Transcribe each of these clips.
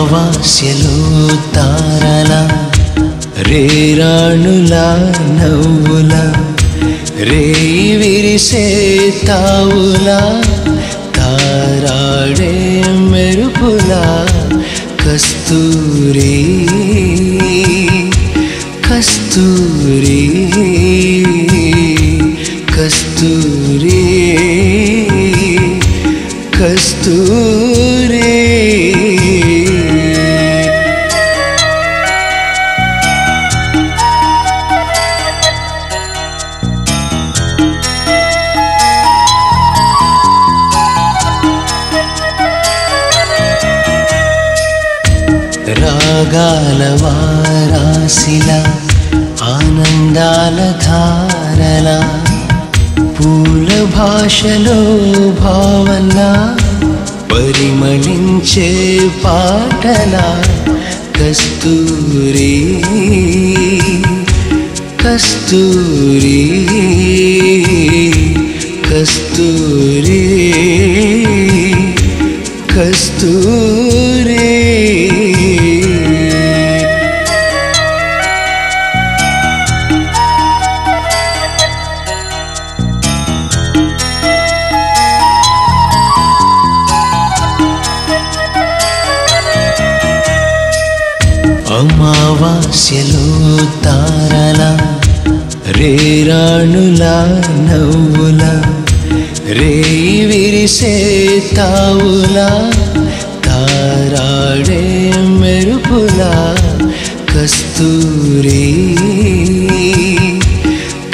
ఆవాస్యలు తారలా రేరాణులా నవ్వులా రేయి విరిసే తావులా తారాడే మెరుపులా కస్తూరి కస్తూరి కస్తూరి కస్తూరి. రాగాల వారాసిల ఆనందాల ధారల పూల భాషలో భావన పరిమళించే పాటల కస్తూరి కస్తూరి కస్తూరి కస్తూరి. అమావాస్యలో తారలా రేరాణులా నవ్వులా రేయి విరిసే తావులా తారాడే మెరుపులా కస్తూరి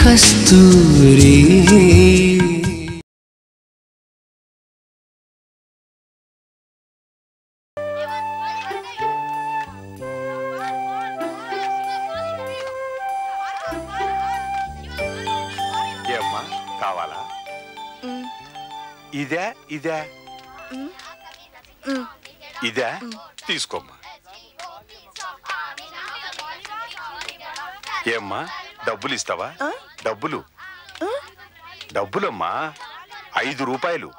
కస్తూరి. ఇదే ఇదే తీసుకోమ్మా. ఏమ్మా డబ్బులు ఇస్తావా? డబ్బులమ్మా 5 రూపాయలు.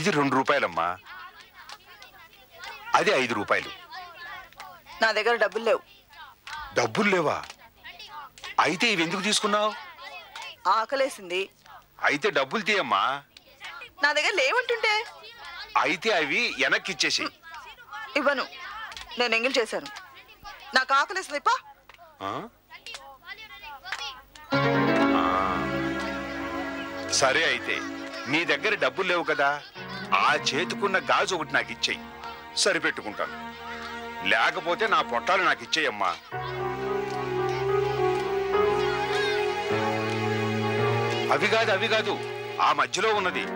ఇది 2 రూపాయలమ్మా, అది 5 రూపాయలు. నా దగ్గర డబ్బులు లేవు. డబ్బులు లేవా? అయితే ఇవి ఎందుకు తీసుకున్నావు? ఆకలేసింది. అయితే డబ్బులు తీయమ్మా. నా దగ్గర లేవంటుంటే అయితే అవి వెనక్కి ఇచ్చేసి. ఇవ్వను, నేను ఎంగిల్ చేశాను. నాకు ఆకలేసింది. సరే, అయితే నీ దగ్గర డబ్బులు లేవు కదా, ఆ చేతుకున్న గాజు ఒకటి నాకు ఇచ్చేయి, సరిపెట్టుకుంటాను. లేకపోతే నా పొట్టాలు నాకు ఇచ్చేయమ్మా. అవి కాదు ఆ మధ్యలో ఉన్నది.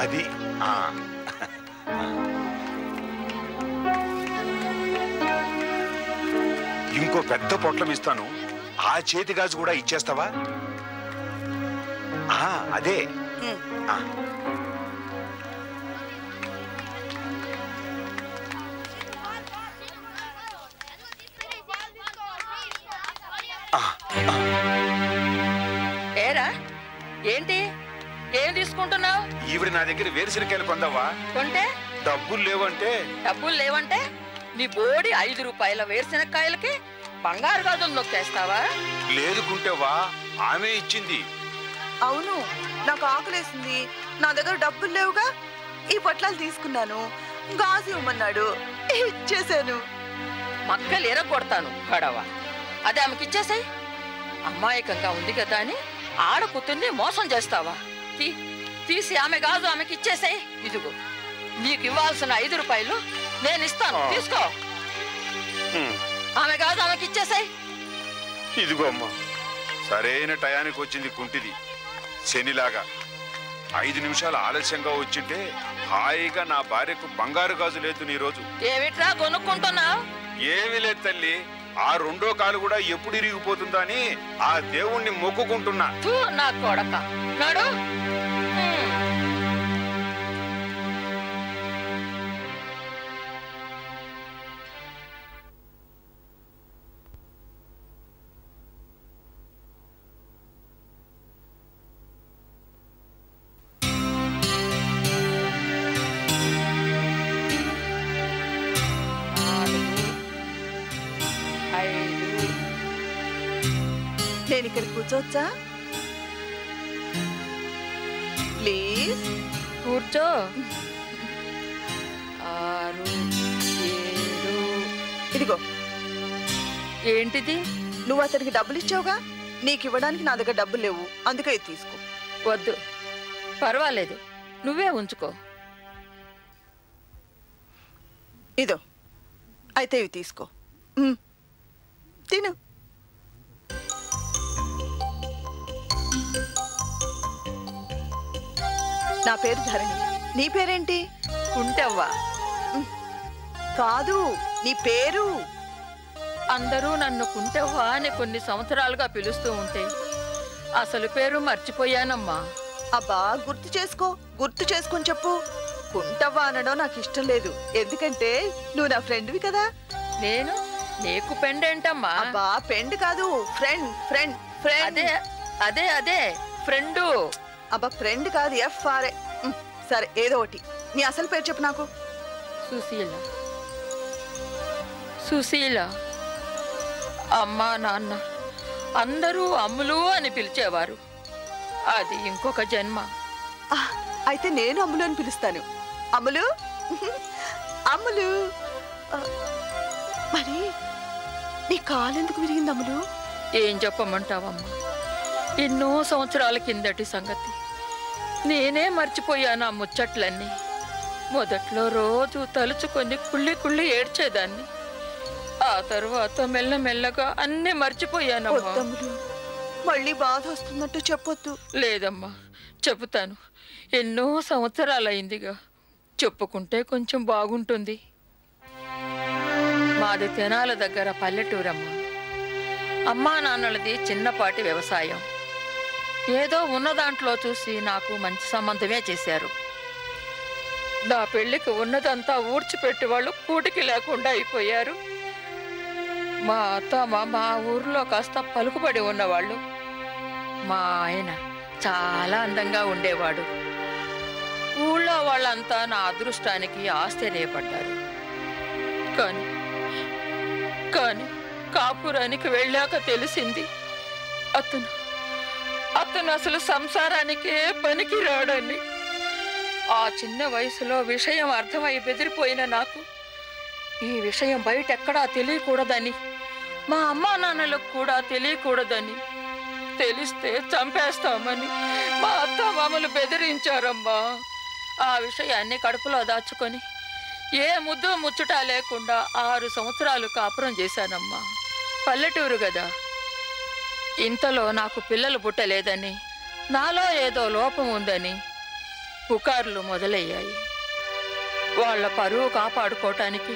అది ఇంకో పెద్ద పొట్లం ఇస్తాను, ఆ చేతి గాజు కూడా ఇచ్చేస్తావా? అదే. ఏరా ఏంటి ఏం తీసుకుంటున్నావు? ఈవిడ నా దగ్గర వేరుశనకాయలు కొందావా? కొంటే డబ్బులు లేవంటే నీ బోడి 5 రూపాయల వేరుశనకాయలకి బంగారు గాజులు నొక్కేస్తావా? లేదుకుంటేవా, ఆమె ఇచ్చింది. అవును, నాకు ఆకలేసింది. నా దగ్గర డబ్బులు లేవుగా, ఈ పొట్లాలు తీసుకున్నాను. గాజు ఇవ్వమన్నాడు, ఇచ్చేసాను. మక్కలు ఎరగొడతాను గడవా. అదే ఆమెకి ఇచ్చేసాయి. అమాయకంగా ఉంది కదా అని ఆడకూతుర్ని మోసం చేస్తావా? తీసి ఆమె గాజు ఆమెకి ఇచ్చేసాయి. ఇదిగో నీకు ఇవ్వాల్సిన 5 రూపాయలు నేను ఇస్తాను, తీసుకో. ఆమె గాజు ఆమెకి ఇచ్చేసాయి. ఇదిగో అమ్మా, సరైన టయానికి వచ్చింది కుంటిది. శనిలాగా 5 నిమిషాలు ఆలస్యంగా వచ్చింటే హాయిగా నా భార్యకు బంగారు గాజు లేదు. నీ రోజు ఏమిట్రా కొనుక్కుంటున్నావు? ఏమీ లేదు తల్లి, ఆ 2వ కాలు కూడా ఎప్పుడు ఇరిగిపోతుందా అని ఆ దేవుణ్ణి మొక్కుకుంటున్నా. నా కొడక నాడు. వెళ్ళి ఇక్కడ కూర్చోవచ్చా? ప్లీజ్ కూర్చో. 6, 7. ఇదిగో. ఏంటిది? నువ్వు అతనికి డబ్బులు ఇచ్చావుగా. నీకు ఇవ్వడానికి నా దగ్గర డబ్బులు లేవు, అందుకే తీసుకో. వద్దు, పర్వాలేదు, నువ్వే ఉంచుకో. ఇదో, అయితే ఇవి తీసుకో, తిను. నా పేరు ధరణి, నీ పేరేంటి? కుంటవ్వా. కాదు, నీ పేరు. అందరూ నన్ను కుంటవ్వా అని కొన్ని సంవత్సరాలుగా పిలుస్తూ ఉంటే అసలు పేరు మర్చిపోయానమ్మా. అబ్బా, గుర్తు చేసుకో, గుర్తు చేసుకుని చెప్పు. కుంటవ్వా అనడం నాకు ఇష్టం లేదు, ఎందుకంటే నువ్వు నా ఫ్రెండ్వి కదా. నేను నీకు పెండ్ ఏంటమ్మా? అబ్బా, పెండ్ కాదు, ఫ్రెండ్. ఫ్రెండ్ ఫ్రెండ్ అదే అదే ఫ్రెండు. అబ్బా, ఫ్రెండ్ కాదు, FRA. సరే, ఏదో ఒకటి. నీ అసలు పేరు చెప్పు నాకు. సుశీల. సుశీల. అమ్మా నాన్న అందరూ అమ్ములు అని పిలిచేవారు, అది ఇంకొక జన్మ. అయితే నేను అమ్ములు అని పిలుస్తాను. అమ్ములు, అమ్ములు. మరి నీ కాలెందుకు విరిగింది అమ్ములు? ఏం చెప్పమంటావమ్మా, ఎన్నో సంవత్సరాల కిందటి సంగతి, నేనే మర్చిపోయాను ఆ ముచ్చట్లన్నీ. మొదట్లో రోజు తలుచుకొని కుళ్ళి కుళ్ళి ఏడ్చేదాన్ని, ఆ తర్వాత మెల్లమెల్లగా అన్నీ మర్చిపోయానమ్మా. మళ్ళీ బాధ వస్తున్నట్టు చెప్పొద్దు. లేదమ్మా, చెబుతాను. ఎన్నో సంవత్సరాలైందిగా, చెప్పుకుంటే కొంచెం బాగుంటుంది. మాది తెనాల దగ్గర పల్లెటూరమ్మ. అమ్మా నాన్నలది చిన్నపాటి వ్యవసాయం. ఏదో ఉన్న దాంట్లో చూసి నాకు మంచి సంబంధమే చేశారు. నా పెళ్ళికి ఉన్నదంతా ఊడ్చిపెట్టి వాళ్ళు కూటికి లేకుండా అయిపోయారు. మా అత్తమ్మ మా ఊర్లో కాస్త పలుకుబడి ఉన్నవాళ్ళు. మా ఆయన చాలా అందంగా ఉండేవాడు. ఊళ్ళో వాళ్ళంతా నా అదృష్టానికి ఆశ్చర్యపడ్డారు. కానీ కాపురానికి వెళ్ళాక తెలిసింది, అతను అసలు సంసారానికే పనికి రాడని. ఆ చిన్న వయసులో విషయం అర్థమై బెదిరిపోయిన నాకు ఈ విషయం బయటెక్కడా తెలియకూడదని, మా అమ్మా నాన్నలకు కూడా తెలియకూడదని, తెలిస్తే చంపేస్తామని మా అత్త మామలు బెదిరించారమ్మా. ఆ విషయాన్ని కడుపులో దాచుకొని ఏ ముద్దు ముచ్చుట లేకుండా 6 సంవత్సరాలు కాపురం చేశానమ్మా. పల్లెటూరు కదా. ఇంతలో నాకు పిల్లలు పుట్టలేదని, నాలో ఏదో లోపం ఉందని పుకార్లు మొదలయ్యాయి. వాళ్ళ పరువు కాపాడుకోవటానికి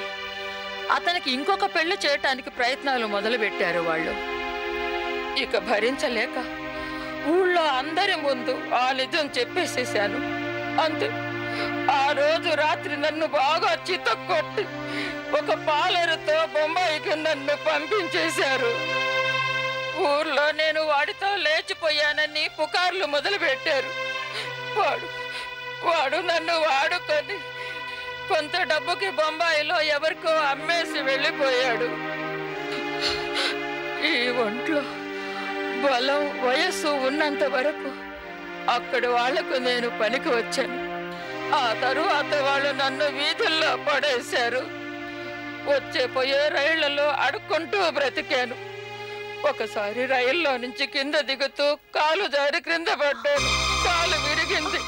అతనికి ఇంకొక పెళ్లి చేయటానికి ప్రయత్నాలు మొదలుపెట్టారు వాళ్ళు. ఇక భరించలేక ఊళ్ళో అందరి ముందు ఆ నిజం చెప్పేసేసాను. అంతే, ఆ రోజు రాత్రి నన్ను బాగా చితక్కొట్టి ఒక పాలరుతో బొంబాయికి నన్ను పంపించేశారు. ఊర్లో నేను వాడితో లేచిపోయానని పుకార్లు మొదలుపెట్టారు. వాడు నన్ను వాడుకొని కొంత డబ్బుకి బొంబాయిలో ఎవరికో అమ్మేసి వెళ్ళిపోయాడు. ఈ ఒంట్లో బలం వయస్సు ఉన్నంత వరకు అక్కడి వాళ్లకు నేను పనికి వచ్చాను. ఆ తరువాత వాళ్ళు నన్ను వీధుల్లో పడేశారు. వచ్చే పోయే రైళ్లలో అడుక్కుంటూ బ్రతికాను. ఒకసారి రైల్లో నుంచి కింద దిగుతూ కాలు జారి క్రింద పడ్డాను, కాలు విరిగింది.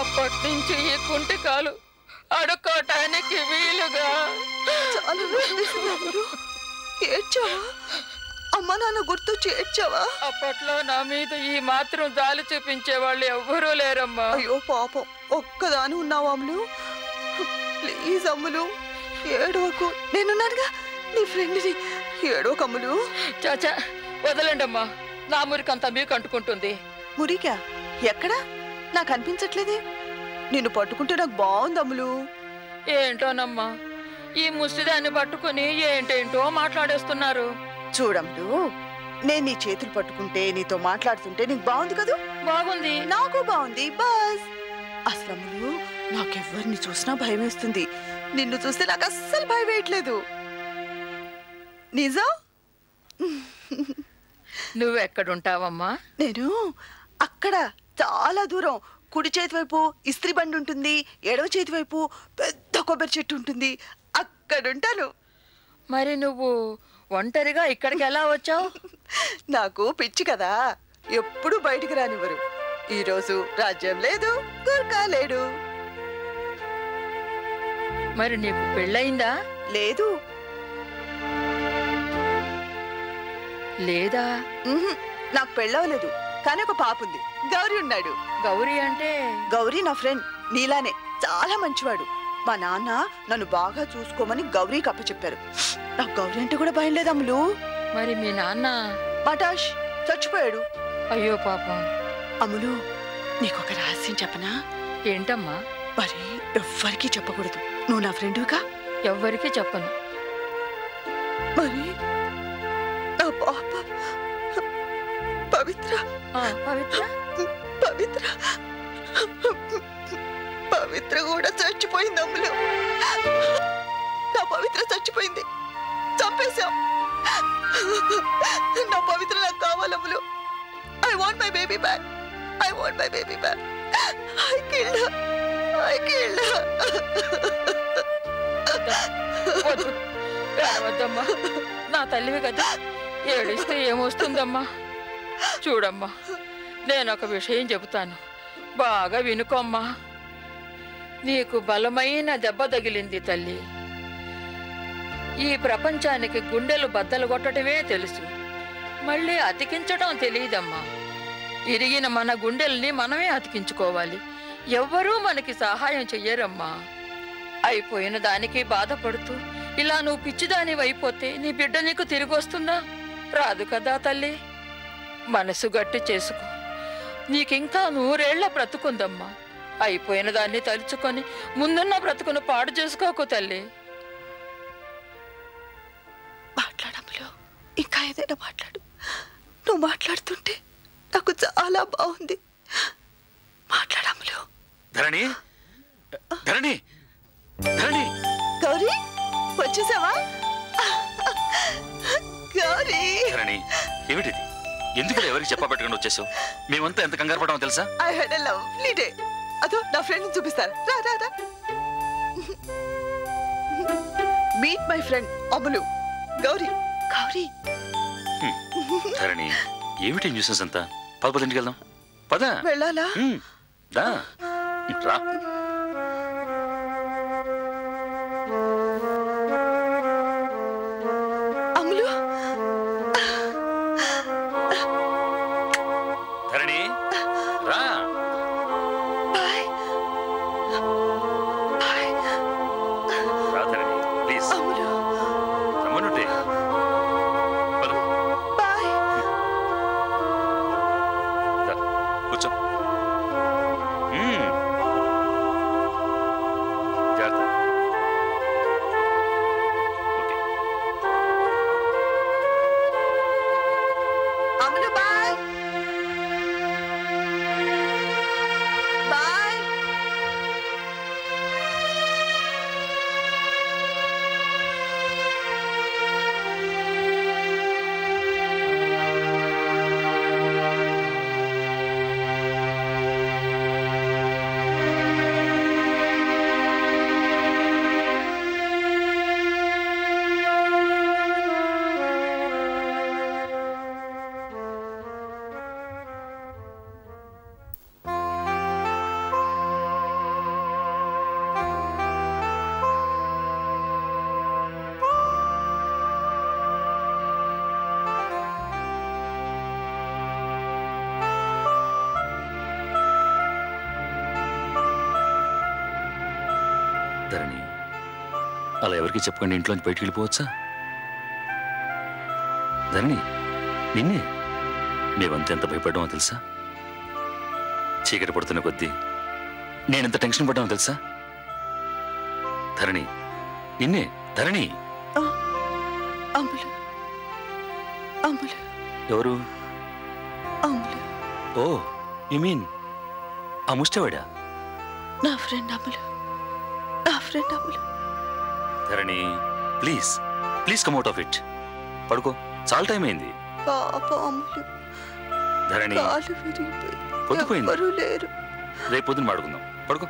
అప్పటి నుంచి ఈ కుంటి కాలు అడుక్కోటానికి వీలుగా. అమ్మ నాన్న గుర్తొచ్చి ఏడ్చావా? అప్పట్లో నా మీద ఈ మాత్రం జాలి చూపించే వాళ్ళు ఎవ్వరూ లేరమ్మా. అయ్యో పాపం, ఒక్కదాని ఉన్నావా అమ్ములు? ప్లీజ్ అమ్ములు, ఏడవకు, నేనున్నానుగా, నీ ఫ్రెండ్ని. ఏడవకు అమ్ములు. చాచా వదలండి అమ్మా, నా మురికంతా మీకు అంటుకుంటుంది. మురికా? ఎక్కడా? నాకు అనిపించట్లేదే. నిన్ను పట్టుకుంటే నాకు బాగుంది అమ్ములు. ఏంటోనమ్మా, ఈ ముసిదాన్ని పట్టుకుని ఏంటేంటో మాట్లాడేస్తున్నారు. చూడమ్ములు, నేను నీ చేతులు పట్టుకుంటే, నీతో మాట్లాడుతుంటే నీకు బాగుంది కదా? బాగుంది, నాకు బాగుంది. బస్. అసలు అమ్ములు, నాకెవ్వరిని చూసినా భయం వేస్తుంది. నిన్ను చూస్తే నాకు అస్సలు భయం వేయట్లేదు. నిజం? నువ్వెక్కడుంటావమ్మా? నేను అక్కడ చాలా దూరం కుడి చేతి వైపు ఇస్త్రీ బండి ఉంటుంది, ఎడవ చేతి వైపు పెద్ద కొబ్బరి చెట్టు ఉంటుంది, అక్కడుంటాను. మరి నువ్వు ఒంటరిగా ఇక్కడికి ఎలా వచ్చావు? నాకు పిచ్చి కదా, ఎప్పుడు బయటికి రానివ్వరు. ఈరోజు రాజ్యం లేదు, గుర్కా లేడు. మరి నీకు పెళ్ళయిందా? లేదు. లేదా? నాకు పెళ్ళవలేదు, కానీ ఒక పాప ఉంది. గౌరీ ఉన్నాడు. గౌరీ అంటే? గౌరీ నా ఫ్రెండ్, నీలానే చాలా మంచివాడు. మా నాన్న నన్ను బాగా చూసుకోమని గౌరీకి అప్పచెప్పారు. నాకు గౌరీ అంటే కూడా భయం లేదు అమ్ములు. మరి మీ నాన్న? పటాష్ చచ్చిపోయాడు. అయ్యో పాపం. అమ్ములు నీకొక రహస్యం చెప్పనా? ఏంటమ్మా? మరి ఎవ్వరికీ చెప్పకూడదు, నువ్వు నా ఫ్రెండ్గా. ఎవ్వరికీ చెప్పను. మరి నా పాప పవిత్ర, పవిత్ర పవిత్ర పవిత్ర కూడా చచ్చిపోయింది అమ్ములు. నా పవిత్ర చచ్చిపోయింది, చంపేశాం. నా పవిత్ర నాకు కావాలి అమ్ములు. I want my baby back. I want my baby back. I killed her. I killed her. ఏడవద్దమ్మా, నా తల్లివి కదా, ఏడిస్తే ఏమొస్తుందమ్మా? చూడమ్మా, నేనొక విషయం చెబుతాను, బాగా వినుకోమ్మా. నీకు బలమైన దెబ్బ తగిలింది తల్లి. ఈ ప్రపంచానికి గుండెలు బద్దలు కొట్టడమే తెలుసు, మళ్ళీ అతికించడం తెలియదమ్మా. ఇరిగిన మన గుండెల్ని మనమే అతికించుకోవాలి, ఎవ్వరూ మనకి సహాయం చెయ్యరమ్మా. అయిపోయిన దానికి బాధపడుతూ ఇలా నువ్వు పిచ్చిదాని అయిపోతే నీ బిడ్డ నీకు తిరిగి వస్తుందా? రాదు కదా తల్లి. మనసు గట్టి చేసుకో, నీకింకా 100 ఏళ్ల బ్రతుకుందమ్మా. అయిపోయిన దాన్ని తలుచుకొని ముందున్న బ్రతుకును పాడు చేసుకోకు తల్లి. మాట్లాడములో, ఇంకా ఏదైనా మాట్లాడు. నువ్వు మాట్లాడుతుంటే నాకు చాలా బాగుంది, మాట్లాడములో. ధరణి, ధరణి, ధరణి. గౌరీ వచ్చేసావా? గౌరీ. ధరణి ఏమిటిది? ఎందుకు ఎవరికి చెప్పబెట్టుకుని వచ్చేసావు? మేమంతా ఎంత కంగారు పడ్డామో తెలుసా? I had a lovely day. అదో నా ఫ్రెండ్ని చూపిస్తాను, రా రా రా. Meet my friend Ammulu. Gauri, Gauri. Dharani ఏమిటి న్యూసెన్స్ అంతా? పదపదింటికి వెళ్దాం పద. వెళ్ళాలా? రా. అమ్ములు. ధరణి రా. ధరణి ప్లీజ్. రమ్మనుంటే కూర్చో. జాగ్రత్త. Okay. Ammulu bye. Bye. Dharani అలా ఎవరికి చెప్పకుండా ఇంట్లోంచి బయటికి వెళ్ళిపోవచ్చా? ధరణి నిన్నే మేమంతా ఎంత భయపడ్డామో తెలుసా? చీకటి పడుతున్న కొద్దీ నేనెంత టెన్షన్ పడ్డామో తెలుసా? ధరణి నిన్నే. ధరణి. ఎవరు? ఓ యు మీన్ ఆ ముష్టవాడా? నా friend Ammulu. Dharani please, please come out of it. పడుకో, చాలా టైం అయింది. పాపంలు ధరణి కాలు విరిగిపోయి కొట్టుపోయింది. ఎవరు లేరు, రేపు పొద్దున మాడుకుందాం. పడుకో.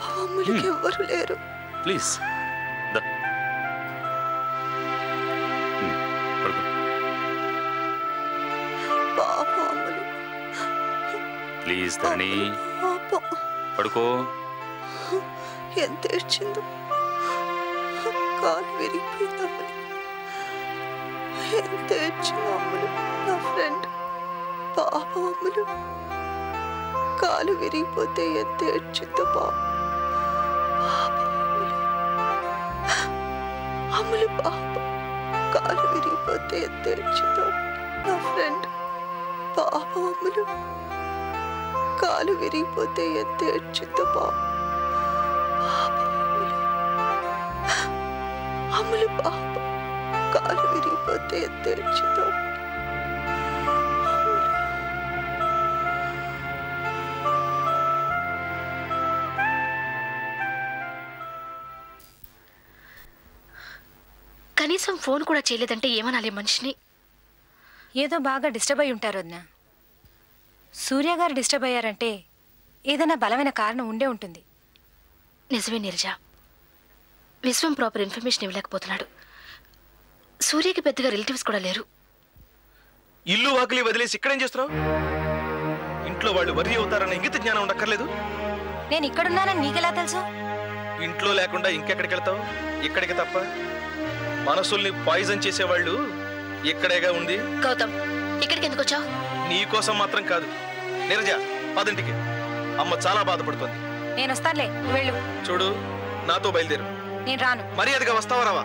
పాపంలు ఎవరు లేరు. ప్లీజ్ పడుకో. పాపంలు ప్లీజ్ ధరణి పడుకో. ఎంత ఏడ్చిందో, కాలు విరిగిపోయింది. ఎంత ఏడ్చిందో అమ్ములు, నా ఫ్రెండ్. పాపం అమ్ములు, కాలు విరిగిపోతే ఎంత ఏడ్చిందో పాపం. అమ్ములు పాపం, కాలు విరిగిపోతే ఎంత ఏడ్చిందో నా ఫ్రెండ్. పాపం అమ్ములు, కాలు విరిగిపోతే ఎంత ఏడ్చిందో పాపం. అమ్ములు పాపం, కాలు విరిగిపోతే ఎంత ఏడ్చిందో. కనీసం ఫోన్ కూడా చేయలేదంటే ఏమనాలి మనిషిని? ఏదో బాగా డిస్టర్బ్ అయి ఉంటారు వదినా. సూర్య గారు డిస్టర్బ్ అయ్యారంటే ఏదైనా బలమైన కారణం ఉండే ఉంటుంది. నిజమే నీరజ, విశ్వం ప్రాపర్ ఇన్ఫర్మేషన్ ఇవ్వలేకపోతున్నాడు. సూర్యకి పెద్దగా రిలేటివ్స్ కూడా లేరు. ఇల్లు వాకిలి వదిలేసి ఇక్కడేం చేస్తున్నావు? ఇంట్లో వాళ్ళు వరి అవుతారన్న ఇంగిత జ్ఞానం ఉండక్కర్లేదు. నేను ఇక్కడున్నానని నీకెలా తెలుసు? ఇంట్లో లేకుండా ఇంకెక్కడికి వెళ్తావు? ఇక్కడికి తప్ప. మనసుల్ని పాయిజన్ చేసేవాళ్ళు ఇక్కడేగా ఉంది. గౌతమ్, ఇక్కడికి ఎందుకు వచ్చావు? నీ కోసం మాత్రం కాదు నీరజ. పదింటికి అమ్మ చాలా బాధపడుతుంది. నేను వస్తానులే, వెళ్ళు. చూడు, నాతో బయలుదేరు. నేను రాను. మర్యాదగా వస్తావా రావా?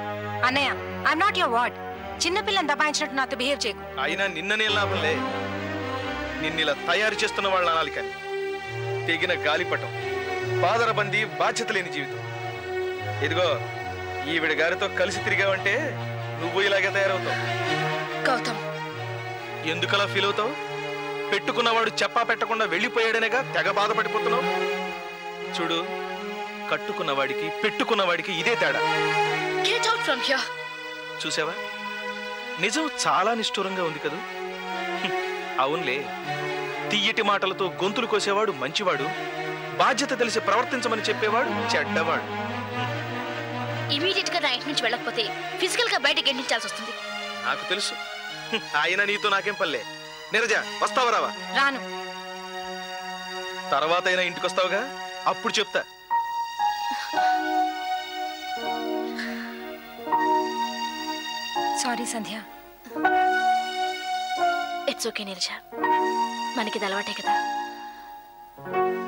అన్నయ్య, ఐఎమ్ నాట్ యువర్ వార్డ్. చిన్నపిల్లని దబాయించినట్టు నాతో బిహేవ్ చేయకు. అయినా నిన్ననే లాభంలే, నిన్నిలా తయారు చేస్తున్న వాళ్ళ అనాలి. కానీ తెగిన గాలిపటం, బాదరబంది, బాధ్యత లేని జీవితం. ఇదిగో ఈవిడ గారితో కలిసి తిరిగావంటే నువ్వు ఇలాగే తయారవుతావు. గౌతమ్, ఎందుకలా ఫీల్ అవుతావు? పెట్టుకున్నవాడు చెప్పా పెట్టకుండా వెళ్ళిపోయాడనేగా తెగ బాధపడిపోతున్నావు. చూడు, కట్టుకున్నవాడికి పెట్టుకున్నవాడికి ఇదే తేడా. చూసావా, నిజం చాలా నిష్ఠూరంగా ఉంది కదూ. అవునులే, తీయటి మాటలతో గొంతులు కోసేవాడు మంచివాడు, బాధ్యత తెలిసి ప్రవర్తించమని చెప్పేవాడు చెడ్డవాడు. ఇమీడియట్ గా నా ఇంటి నుంచి వెళ్ళకపోతే ఫిజికల్ గా బయట గెంటించాల్సి వస్తుంది. నాకు తెలుసు, ఆయన నీతో నాకేం పల్లె. నీరజ, వస్తావా రావా? రాను. తర్వాత అయినా ఇంటికి వస్తావుగా, అప్పుడు చెప్తా. Sorry Sandhya. It's okay Neeraja, మనకిది అలవాటే కదా.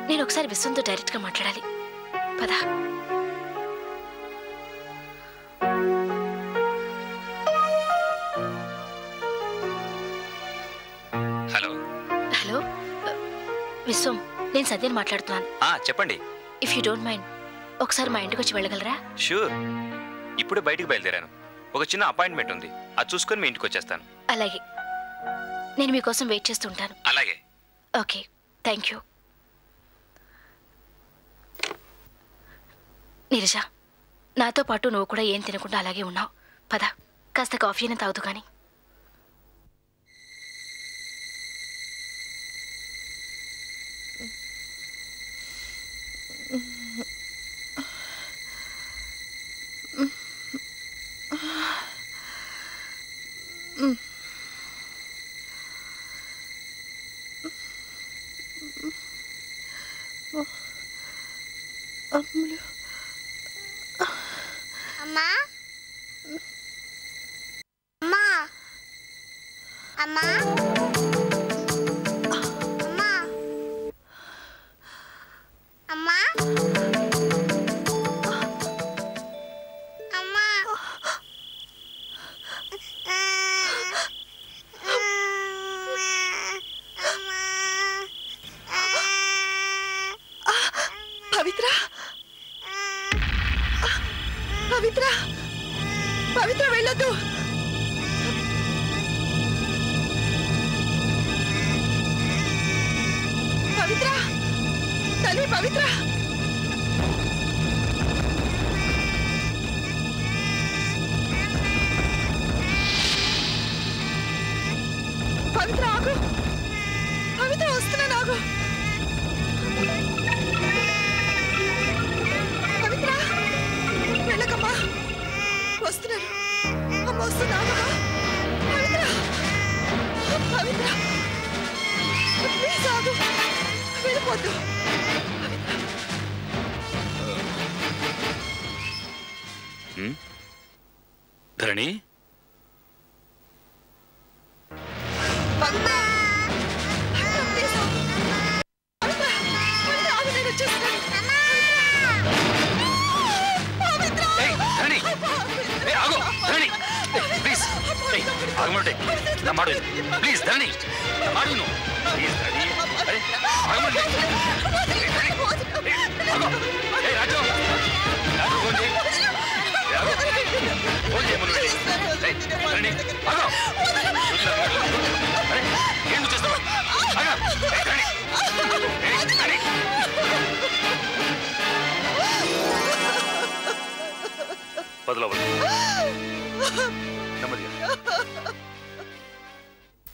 నేను ఒకసారి విశ్వంతో డైరెక్ట్ గా మాట్లాడాలి. పదా. విశ్వం, నేను సత్యని మాట్లాడుతున్నాను. చెప్పండి. ఇఫ్ యూ డోంట్ మైండ్, ఒకసారి మా ఇంటికి వచ్చి వెళ్ళగలరా? షూర్, ఇప్పుడే బయటికి బయలుదేరాను. ఒక చిన్న అపాయింట్మెంట్ ఉంది, అది చూసుకొని మీ ఇంటికి వచ్చేస్తాను. అలాగే, నేను మీకోసం వెయిట్ చేస్తూ ఉంటాను. అలాగే. Okay, thank you. నీరజ, నాతో పాటు నువ్వు కూడా ఏం తినకుండా అలాగే ఉన్నావు. పద, కాస్త కాఫీ అయినా తాగుతూ కానీ. தரணி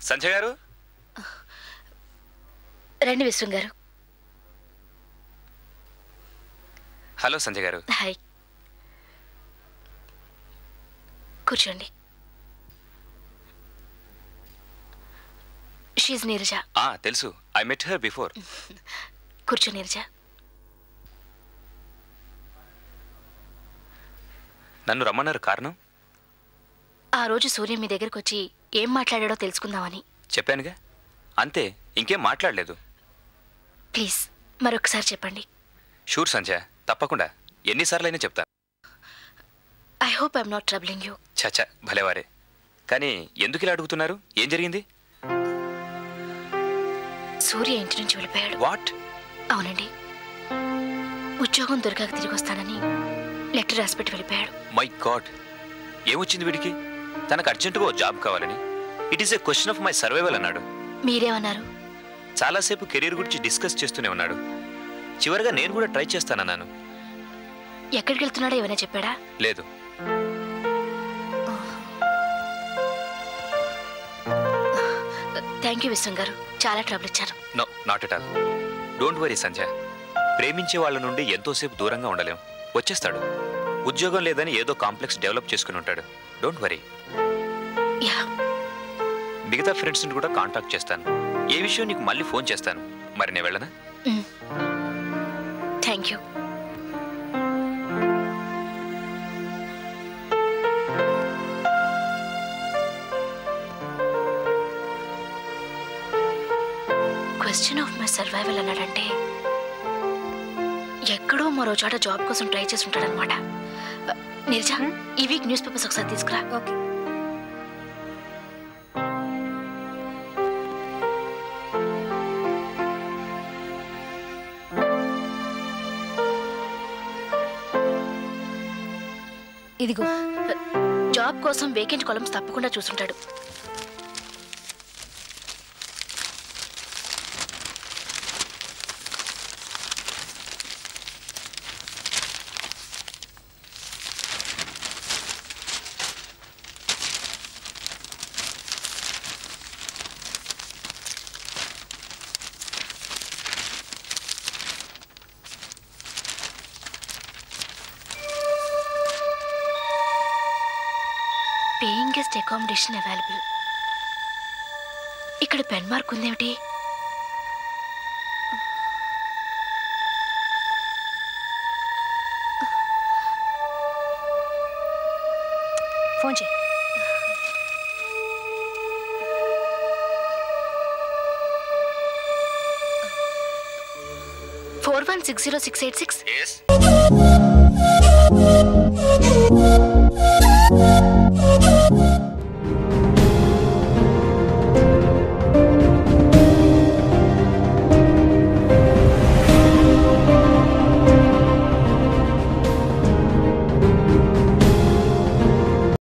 సంజయ్ గారు రండి. విశ్వం గారు హలో. సంజయ్ గారు హాయ్. కూర్చోండి. షీజ్ నీరజ. తెలుసు, ఐ మెట్ హర్ బిఫోర్. కూర్చో నీరజ. నన్ను రమ్మన్నారు, కారణం? ఆ రోజు సూర్య మీ దగ్గరకు వచ్చి ఏం మాట్లాడాడో తెలుసుకుందామని చెప్పానుగా, అంతే. ఇంకేం మాట్లాడలేదు. ప్లీజ్ మరొకసారి చెప్పండి. షూర్ సంజయ్, తప్పకుండా. ఎన్నిసార్లైనా చెప్తాను. I hope I'm not troubling you. చచ్చా, భలేవారే. కానీ ఎందుకు ఇలా అడుగుతున్నారు? ఏం జరిగింది? సూర్య ఇంటి నుంచి వెళ్ళిపోయాడు. వాట్? అవునండి, ఉద్యోగం దొరికాక తిరిగి వస్తానని లెటర్ రాసిపెట్టి వెళ్ళిపోయాడు. మై గాడ్, ఏమొచ్చింది వీడికి? తనకు అర్జెంటుగా ఓ జాబ్ కావాలని, it is a question of my survival అన్నాడు. మీరేమన్నారు? చాలాసేపు కెరీర్ గురించి డిస్కస్ చేస్తూనే ఉన్నాడు. చివరిగా నేను కూడా ట్రై చేస్తానన్నాను. ఎక్కడికి వెళ్తున్నాడో ఏమైనా చెప్పాడా? లేదు. థ్యాంక్ యూ విశ్వం గారు, చాలా ట్రబుల్ ఇచ్చారు. No, not at all. Don't worry Sanjay, ప్రేమించే వాళ్ళ నుండి ఎంతోసేపు దూరంగా ఉండలేం. వచ్చేస్తాడు. ఉద్యోగం లేదని ఏదో కాంప్లెక్స్ డెవలప్ చేసుకుని ఉంటాడు. Don't worry. మిగతా ఫ్రెండ్స్ని కూడా కాంటాక్ట్ చేస్తాను. ఏ విషయం నీకు మళ్ళీ ఫోన్ చేస్తాను. మరి నేను వెళ్ళనా? Thank you. Question of my survival అన్నాడంటే ఎక్కడో మరో చోట జాబ్ కోసం ట్రై చేసి ఉంటాడనమాట. నిర్జా, ఈ వీక్ న్యూస్ పేపర్స్ ఒకసారి తీసుకురా. ఓకే. ఇదిగో, జాబ్ కోసం వేకెంట్ కాలమ్స్ తప్పకుండా చూస్తుంటాడు. Accommodation available. ఇక్కడ పెన్ మార్క్ ఉందేమిటి? ఫోన్ చేయి. $416068 6.